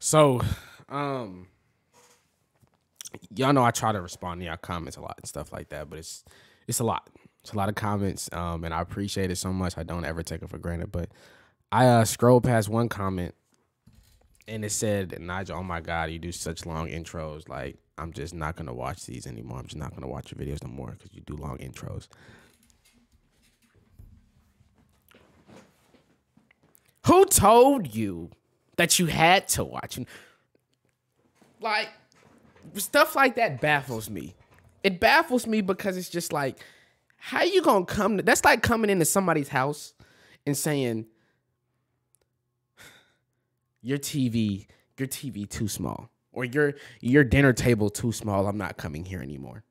So, y'all know I try to respond to y'all comments a lot and stuff like that, but it's a lot. It's a lot of comments, and I appreciate it so much. I don't ever take it for granted, but I scrolled past one comment, and it said, Nigel, oh my God, you do such long intros. Like, I'm just not going to watch these anymore. I'm just not going to watch your videos no more because you do long intros. Who told you that you had to watch? Like, stuff like that baffles me. It baffles me because it's just like, how you gonna come to, that's like coming into somebody's house and saying, your TV too small, or your dinner table too small, I'm not coming here anymore.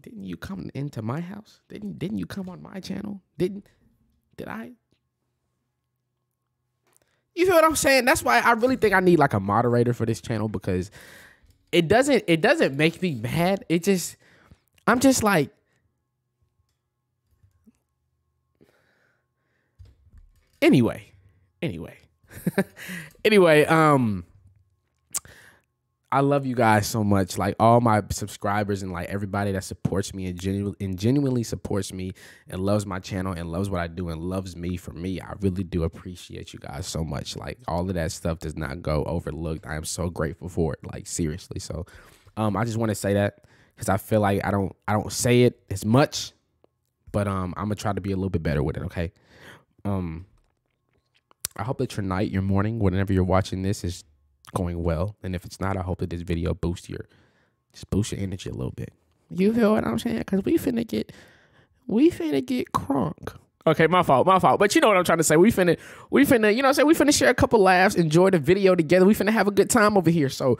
Didn't you come into my house? Didn't you come on my channel? Did I? You feel what I'm saying? That's why I really think I need like a moderator for this channel, because it doesn't make me mad. It just, I'm just like, anyway, I love you guys so much. Like all my subscribers and like everybody that supports me and genuinely supports me and loves my channel and loves what I do and loves me for me. I really do appreciate you guys so much. Like all of that stuff does not go overlooked. I am so grateful for it. Like seriously. So, I just want to say that because I feel like I don't say it as much, but, I'm gonna try to be a little bit better with it. Okay. I hope that your night, your morning, whenever you're watching this is going well, and if it's not, I hope that this video boosts your energy a little bit. You feel what I'm saying? Because we finna get crunk. Okay, my fault. But you know what I'm trying to say. We finna, you know what I'm saying? We finna share a couple laughs, enjoy the video together. We finna have a good time over here. So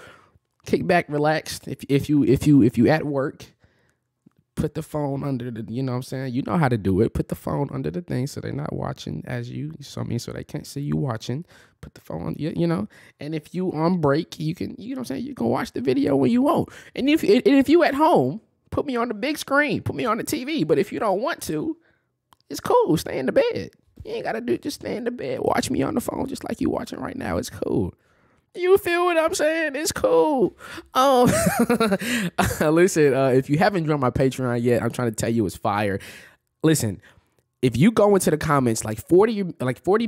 kick back, relax. If you at work, put the phone under the, you know what I'm saying? You know how to do it. Put the phone under the thing so they're not watching as you, so I mean, so they can't see you watching. Put the phone, you know, and if you on break, you can, you know what I'm saying? You can watch the video when you want. And if you at home, put me on the big screen, put me on the TV. But if you don't want to, it's cool. Stay in the bed. You ain't got to do, just stay in the bed. Watch me on the phone just like you watching right now. It's cool. You feel what I'm saying? It's cool. Listen, if you haven't joined my Patreon yet, I'm trying to tell you it's fire. Listen, if you go into the comments like 40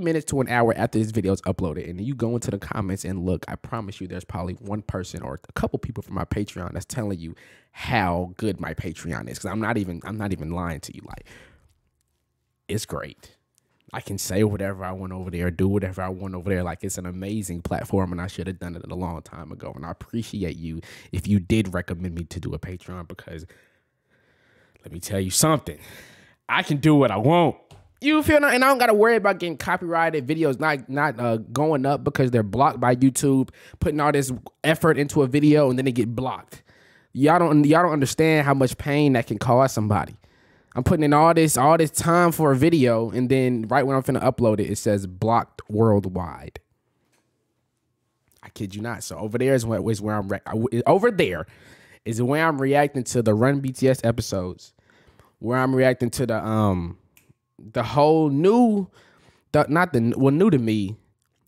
minutes to an hour after this video is uploaded, and you go into the comments and look, I promise you there's probably one person or a couple people from my Patreon that's telling you how good my Patreon is. Cause I'm not even lying to you. Like, it's great. I can say whatever I want over there, do whatever I want over there. Like, it's an amazing platform, and I should have done it a long time ago. And I appreciate you if you did recommend me to do a Patreon, because let me tell you something. I can do what I want. You feel not? And I don't got to worry about getting copyrighted videos not going up because they're blocked by YouTube, putting all this effort into a video, and then they get blocked. Y'all don't understand how much pain that can cause somebody. I'm putting in all this time for a video, and then right when I'm finna upload it, it says blocked worldwide. I kid you not. So over there is where I'm reacting to the Run BTS episodes, where I'm reacting to the whole new, new to me.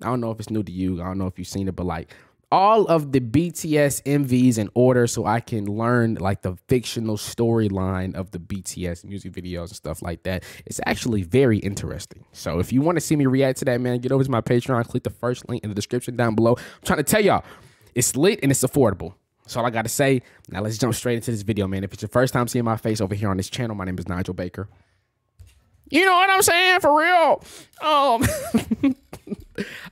I don't know if it's new to you. I don't know if you've seen it, but like all of the BTS MVs in order, so I can learn like the fictional storyline of the BTS music videos and stuff like that. It's actually very interesting. So if you want to see me react to that, man, get over to my Patreon. Click the first link in the description down below. I'm trying to tell y'all, it's lit and it's affordable. That's all I got to say. Now let's jump straight into this video, man. If it's your first time seeing my face over here on this channel, my name is Nigel Baker. You know what I'm saying? For real.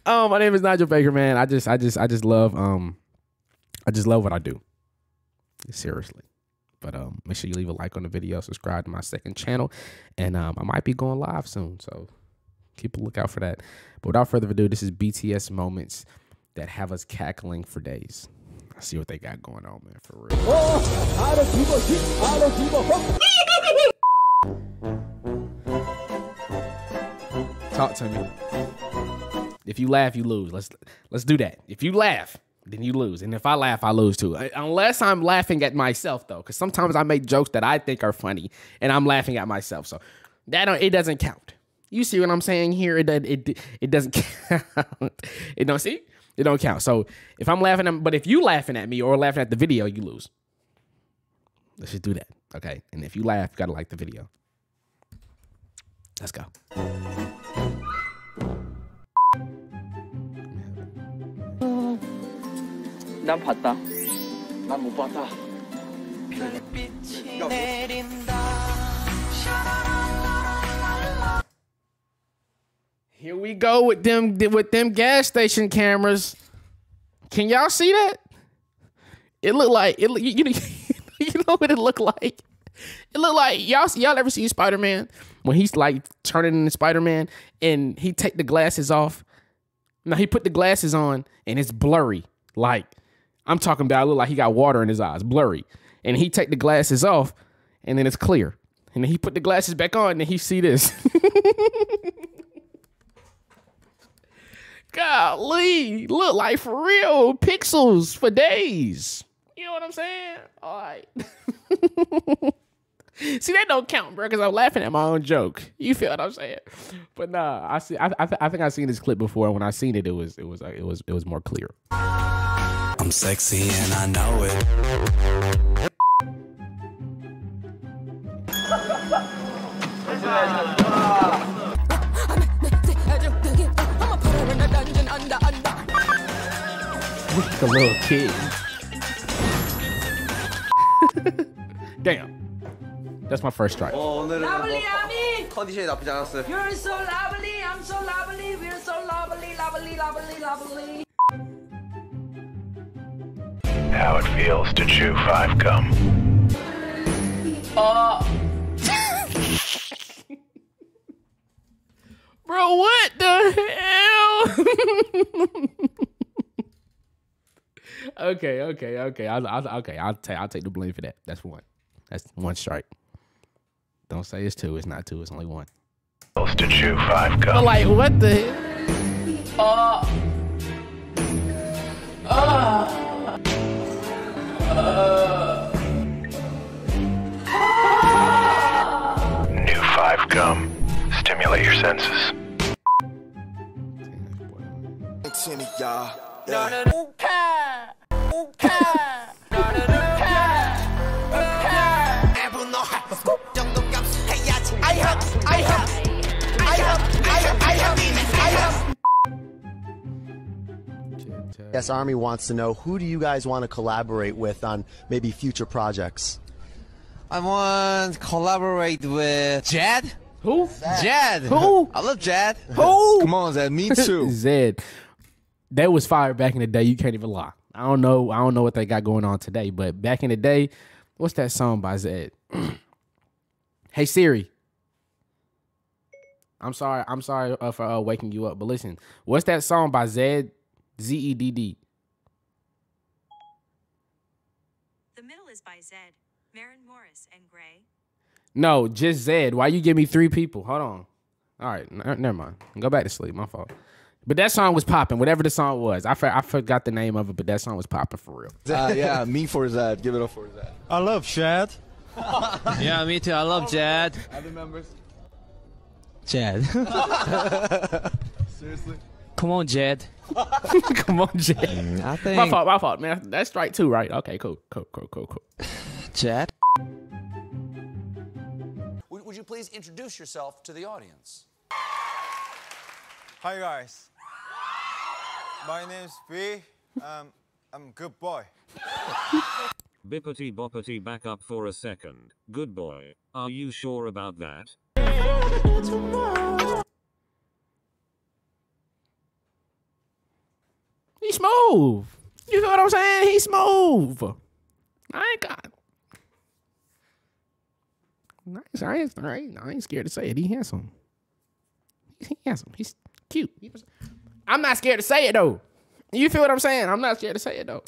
My name is Nigel Baker, man. I just love I love what I do. Seriously. But make sure you leave a like on the video, subscribe to my second channel, and I might be going live soon, so keep a lookout for that. But without further ado, this is BTS moments that have us cackling for days. I see what they got going on, man, for real. Talk to me. If you laugh, you lose. Let's do that. If you laugh, then you lose. And if I laugh, I lose too. Unless I'm laughing at myself, though, because sometimes I make jokes that I think are funny, and I'm laughing at myself. So it doesn't count. You see what I'm saying here? It doesn't count. It don't count. So if I'm laughing at, but if you laughing at me or laughing at the video, you lose. Let's just do that, okay? And if you laugh, you gotta like the video. Let's go. 난 봤다. 난 못 봤다. 별빛이 내린다. Here we go with them gas station cameras. Can y'all see that? It looked like it. You know what it looked like? It looked like y'all ever seen Spider Man when he's like turning into Spider Man and he take the glasses off. Now he put the glasses on and it's blurry. Like I'm talking about, it look like he got water in his eyes, blurry. And he take the glasses off and then it's clear. And then he put the glasses back on and he see this. Golly, look like for real pixels for days. You know what I'm saying? All right. See, that don't count, bro, because I'm laughing at my own joke. You feel what I'm saying? But nah, I see. I think I've seen this clip before. And when I seen it, it was more clear. I'm sexy and I know it. Look at the little kid. Damn, that's my first strike. Lovely, Ami. 컨디션이 나쁘지 않았어요. You're so lovely, I'm so lovely, we're so lovely, lovely, lovely, lovely. How it feels to chew 5 gum. Bro, what the hell? Okay. I'll take the blame for that. That's one. That's one strike. Don't say it's two. It's not two. It's only one. Supposed to chew 5 gum. I'm like, what the? New 5 gum. Stimulate your senses. Yes, Army wants to know, who do you guys want to collaborate with on maybe future projects? I want to collaborate with Zedd. Who? Zedd. Who? I love Zedd. Who? Come on, Zedd. Me too. Zedd. That was fire back in the day. You can't even lie. I don't know what they got going on today, but back in the day, what's that song by Zedd? Hey Siri. I'm sorry for waking you up, but listen, what's that song by Zedd? Zedd. The middle is by Zedd, Maren Morris, and Gray. No, just Zedd. Why you give me three people? Hold on. All right, never mind. Go back to sleep. My fault. But that song was popping, whatever the song was. I forgot the name of it, but that song was popping for real. Yeah, me for Zedd. Give it up for Zedd. I love Shad. Yeah, me too. I love Zedd. Other members? Zedd. Seriously? Come on, Zedd. Come on, Zedd. I think... My fault, man. That's strike two, right? Okay, cool. Zedd? Would you please introduce yourself to the audience? Hi, guys. My name's B. I'm good boy. Bippity boppity, back up for a second. Good boy. Are you sure about that? He's smooth. You know what I'm saying? He's smooth. I ain't scared to say it. He handsome. He's handsome. He's cute. I'm not scared to say it though. You feel what I'm saying? I'm not scared to say it though.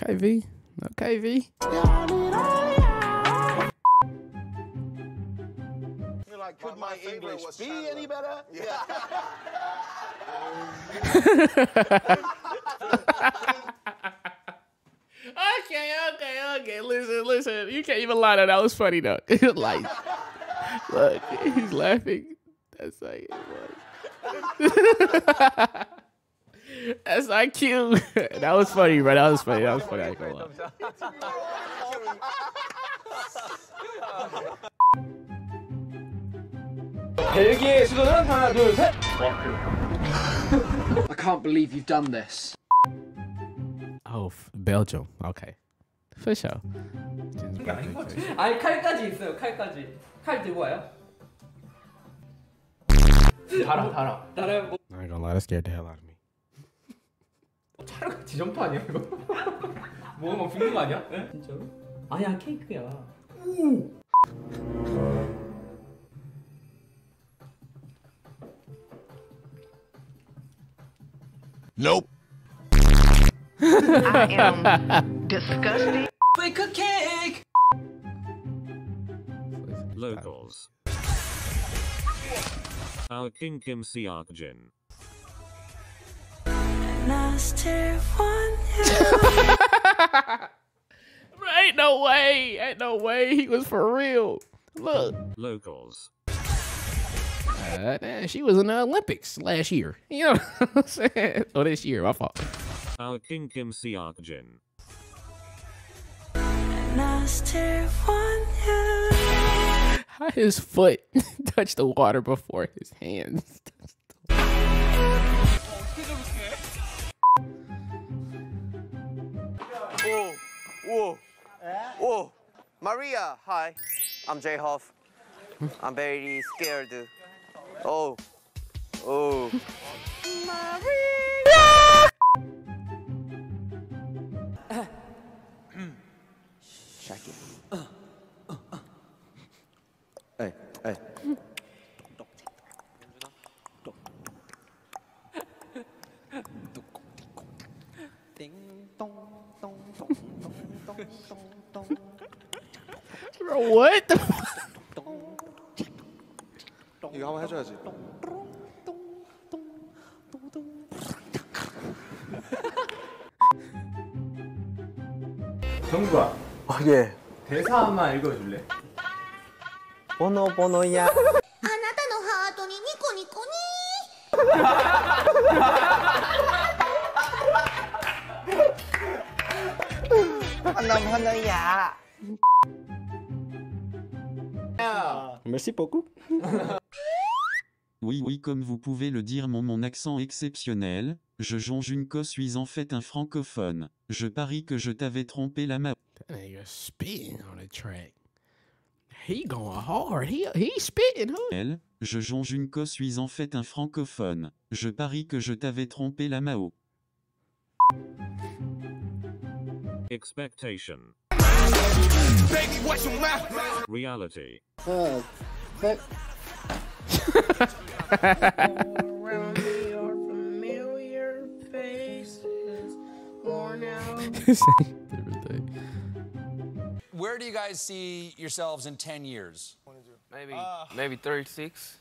Okay, V. Okay, V. You're like, could my English be any better? Yeah. Hey, listen. You can't even lie to that. That was funny, though. Like, look, he's laughing. That's like it was. That's not cute. That was funny, bro. That was funny. That was funny. I ain't gonna lie. I can't believe you've done this. Oh, Belgium. Okay. For sure. 아니 칼까지 있어요. 칼까지. 칼 들고 와요. 달아. I ain't gonna lie, that scared the hell out of me. 차로 지점파 아니야 이거? 뭐가 막 죽는 거 아니야? 진짜로? 아니야 케이크야. 오. Nope. I am disgusting. Bake a cake. Locals. Our King Kim Seokjin. Ain't no way. He was for real. Look. Locals. She was in the Olympics last year. You know what I'm saying? Oh, this year, my fault. Our King Kim Seokjin. How his foot touched the water before his hands touched the water. Whoa. Maria, hi. I'm Jay Hoff. I'm very scared. Oh. Maria! Check it. Hey. Bro, what the fuck? 이거 한번 해줘야지. 정국아. 아 예. 대사 한번 읽어줄래? 번호야. 아나타노 하트니 니코니코니. 번호야. Merci beaucoup. Oui, comme vous pouvez le dire, mon accent exceptionnel, je jonge une co suis en fait un francophone. Je parie que je t'avais trompé la map. That nigga spitting on the track. He going hard. He spitting, huh? Je jonge une co suis en fait un francophone. Je parie que je t'avais trompé la Mao. Expectation. Baby, watch your mouth. Reality. Familiar faces, worn out. Where do you guys see yourselves in 10 years? Maybe 36.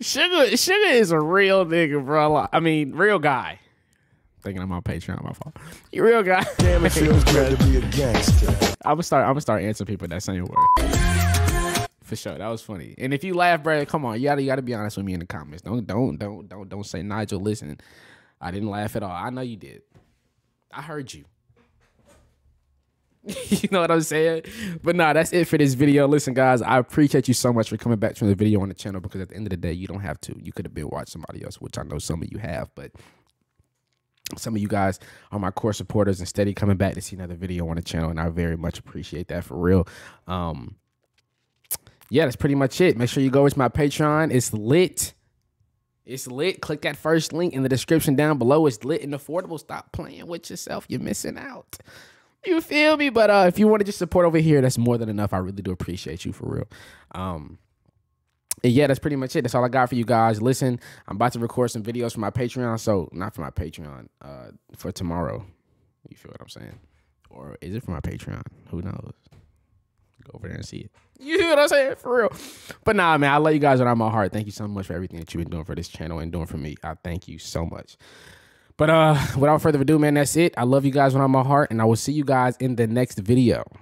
Suga is a real nigga, bro. I mean, real guy. Thinking I'm on Patreon, my fault. You real guy. Damn, it feels good to be a gangster. I'm gonna start answering people that same word. For sure, that was funny. And if you laugh, bro, come on, you gotta be honest with me in the comments. Don't say Nigel. Listen, I didn't laugh at all. I know you did. I heard you. You know what I'm saying? But nah, that's it for this video. Listen, guys, I appreciate you so much for coming back to the video on the channel, because at the end of the day, you don't have to. You could have been watching somebody else, which I know some of you have, but. Some of you guys are my core supporters and steady coming back to see another video on the channel, and I very much appreciate that, for real. Yeah, that's pretty much it. Make sure you go to my Patreon. It's lit. It's lit. Click that first link in the description down below. It's lit and affordable. Stop playing with yourself. You're missing out. You feel me? But if you want to just support over here, that's more than enough. I really do appreciate you, for real. Yeah, that's pretty much it. That's all I got for you guys. Listen, I'm about to record some videos for my Patreon. So, not for my Patreon, for tomorrow. You feel what I'm saying? Or is it for my Patreon? Who knows? Go over there and see it. You feel what I'm saying? For real. But nah, man, I love you guys with all my heart. Thank you so much for everything that you've been doing for this channel and doing for me. I thank you so much. But without further ado, man, that's it. I love you guys with all my heart, and I will see you guys in the next video.